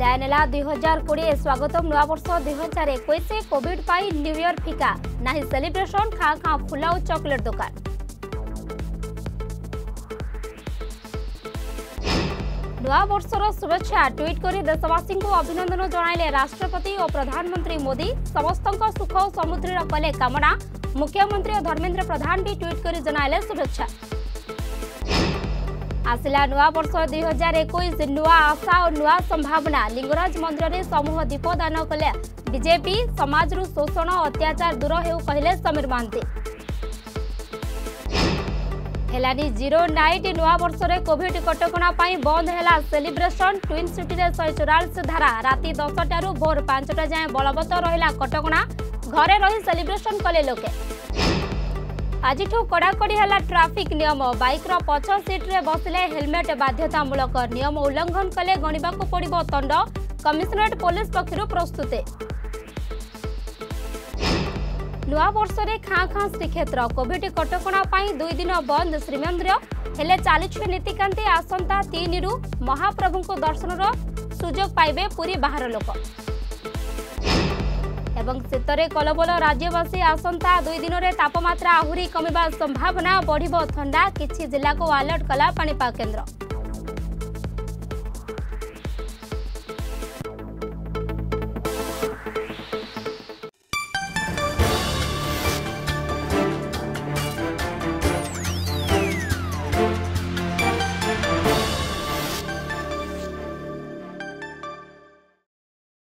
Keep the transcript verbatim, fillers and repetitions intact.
विदाय नेला दुई हजार कोड़े स्वागतम नूआवर्ष दुई हजार एक कोविड पाई न्यू ईयर फिका नाही सेलिब्रेशन खा खा फुला और चॉकलेट दुकान नूआ वर्षर शुभेच्छा ट्विट करी देशवासी को अभिनंदन जणाइले राष्ट्रपति और प्रधानमंत्री मोदी समस्त सुख और समृद्धिर कले कामना मुख्यमंत्री और धर्मेन्द्र प्रधान भी ट्विट करी जणाइले शुभेच्छा आसला नूआ वर्ष दुई हजार एक नूआ आशा और नूआ संभावना लिंगराज मंदिर में समूह दीपदान कले बीजेपी समाज रु शोषण अत्याचार दूर हेउ कहले समीर महांती हेलानी जीरो नाइट नूआ वर्ष रे कोविड कटकणा पाई बंद हैला सेलिब्रेशन ट्विन सिटी रे एक सौ चौवालीस धारा राति दस टा रु भोर पाँच टा जाय बलवत्त रहिला कटकणा घरे रही सेलिब्रेशन कले लोके आज ठो कड़ाकड़ी हैला ट्रैफिक नियम बाइक रो पछ सीट रे बसले हेलमेट बाध्यतामूलक नियम उल्लंघन कले गणिबाकू पड़िबो दंड कमिश्नरेट पुलिस पक्षरु प्रस्तुते नूआ वर्ष रे खाँ खाँ श्रीक्षेत्र कोविड कटकणा दुई दिन बंद श्रीमंदिर हेले चली नीतिकांति आसंता तीन रु महाप्रभु को दर्शनर सुजोग पाइबे पूरी बाहर लोक एवं शीतरे कलबल राज्यवासी आसंता दुई दिन रे तापमात्रा आहुरी कमिबा संभावना बढ़िबो ठंडा किछि जिला को अलर्ट कला पानीपाग केन्द्र।